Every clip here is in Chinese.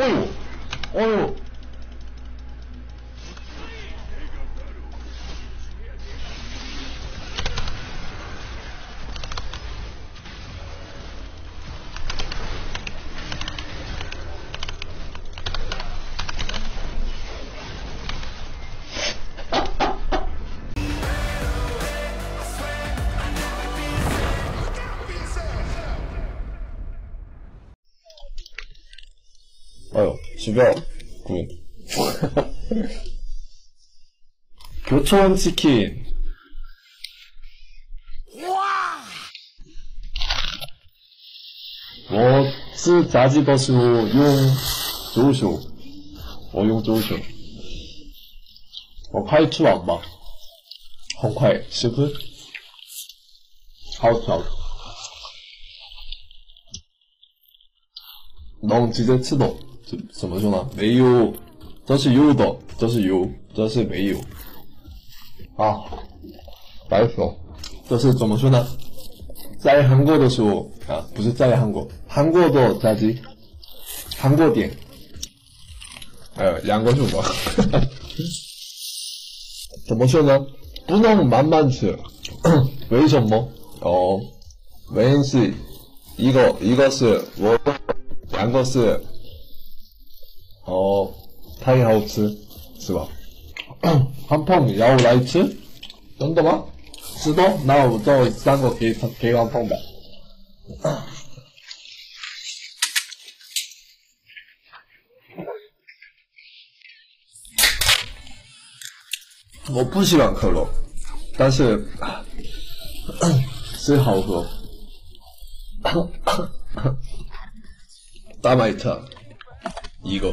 어휴, 어휴. 집에 굿. 교촌 치킨. 워츠 자지더쇼 용 조쇼. 용 조쇼.快吃完吧，很快，十分，好吃。能直接吃的。怎么说呢？没有，这是有的，这是有，这是没有啊。白手，这是怎么说呢？在韩国的时候啊，不是在韩国，韩国的炸鸡，韩国店，两个什么？怎么说呢？不能慢慢吃，为什么？哦，原因是一个是我，两个是。哦，太好吃，是吧？汉碰要来吃，真的吗？知道，那我做三个给汉碰吧。我不喜欢可乐，但是是好喝。大麦茶，一个。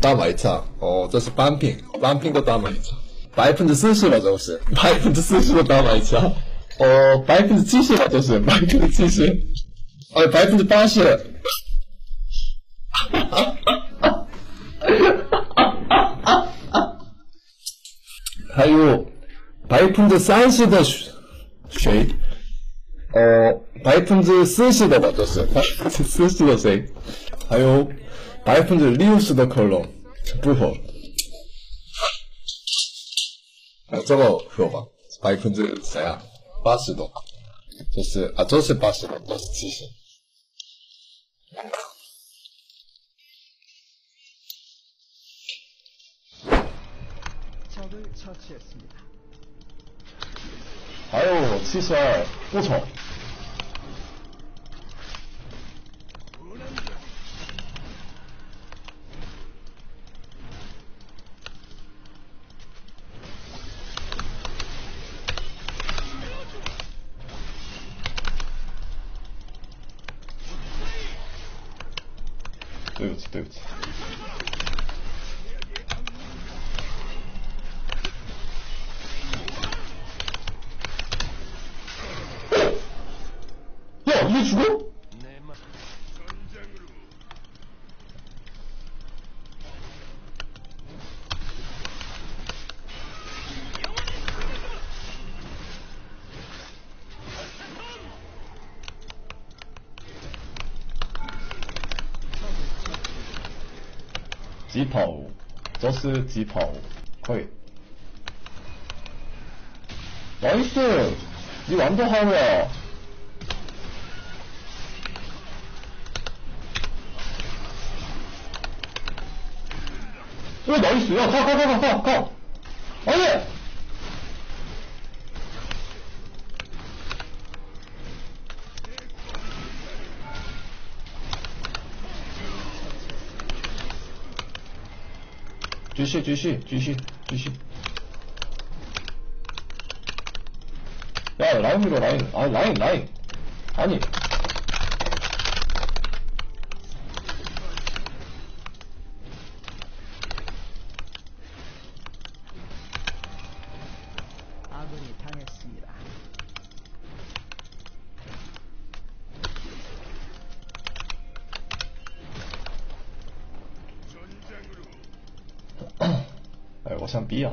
大麦茶哦，这是半瓶的大麦茶，40%了都是，40%的大麦茶，哦，70%了都是，70%，80%，还有30%的水，哦，40%的吧都是，40%的水，还有。60%的可乐不喝，这个喝吧，80%的，就是啊，这是80%的，这是70%。还有72%，不错。对不起。야, 이게 죽어? 지퍼, 这是 지퍼, 可以 나이스! 니 완벽하네. 오 나이스! 야 가! 아니!继续야 라인으로 라인 아 라인 아니 아군이 당했습니다. B 啊，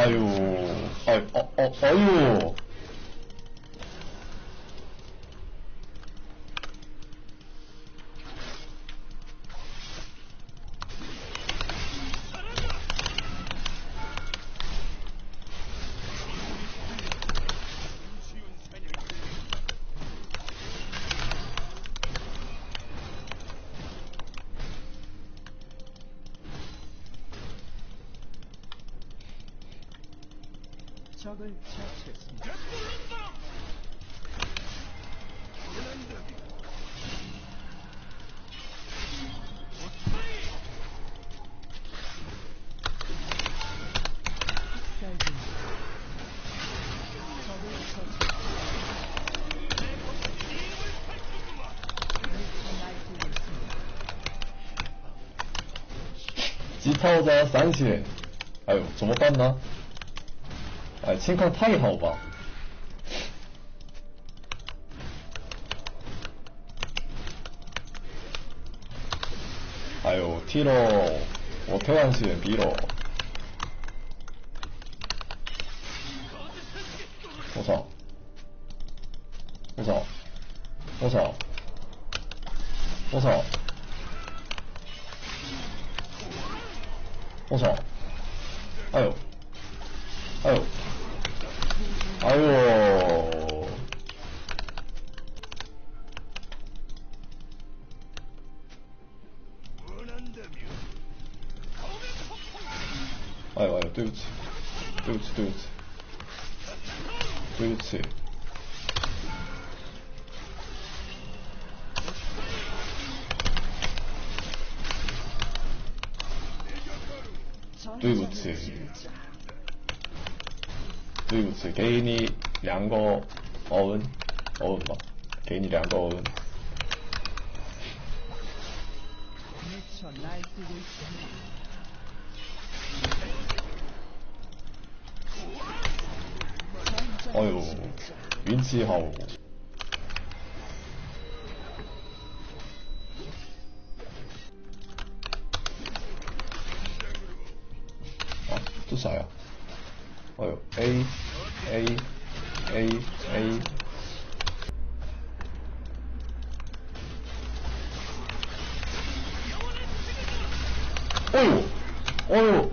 아유, 아유. 적을 처치했습니다. 지타오자 쌍시에 아유 저 못봤나? 情况太好吧。 哎呦，踢喽！我突然选 B 喽。我操！我操！我操！我操！我操！哎呦！哎呦！ 아유 아유 아유 对不起 对不起 对不起 对不起 对不起 对不起， 给你2个어운 어운吧， 给你2个어운。 아유运气好。 아 또 싸요. 어휴, A. 어휴, 어휴.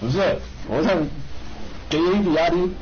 무슨, 뭐상, 게임이 야리?